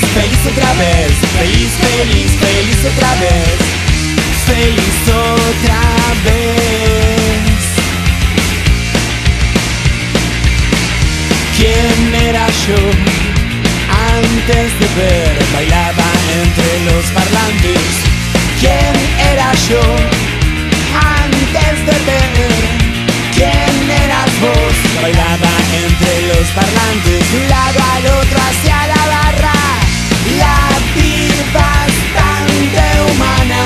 Feliz, feliz otra vez. Feliz, feliz, feliz otra vez. Feliz otra vez. ¿Quién era yo? Antes de ver, bailaba entre los parlantes. ¿Quién era yo? Antes de ver. ¿Quién eras vos? Bailaba entre los parlantes, de un lado al otro hacia la barra. La vi bastante humana.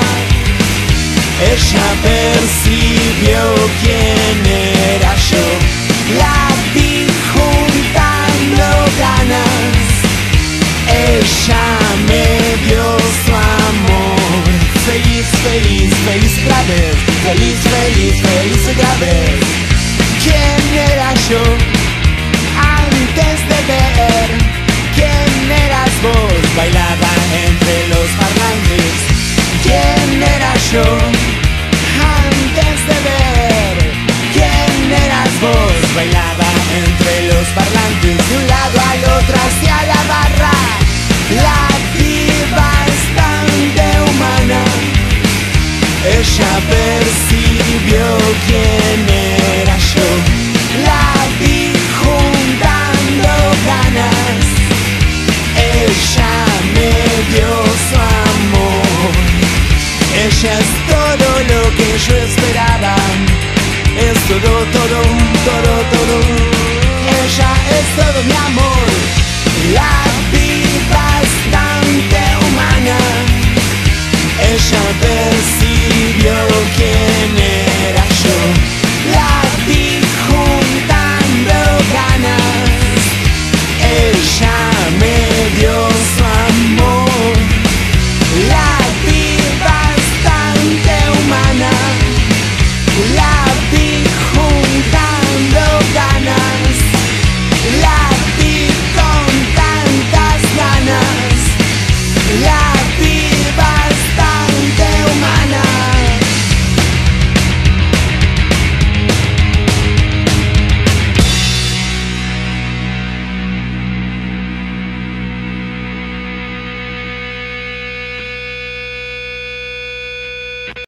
Ella percibió quién era yo. La vi juntando ganas. Ella me dio su amor. Feliz, feliz, feliz otra vez. Feliz, feliz, feliz otra vez. ¿Quién era yo? Antes de ver. ¿Quién eras vos? Bailaba entre los parlantes. ¿Quién era yo? Antes de ver. ¿Quién eras vos? Bailaba entre los parlantes, de un lado al otro hacia la barra. La diva bastante humana. Ella percibió quién era yo. La vi juntando ganas. Ella me dio su amor. Ella es todo lo que yo esperaba. Es todo, todo, todo, todo. Ella es todo mi amor. La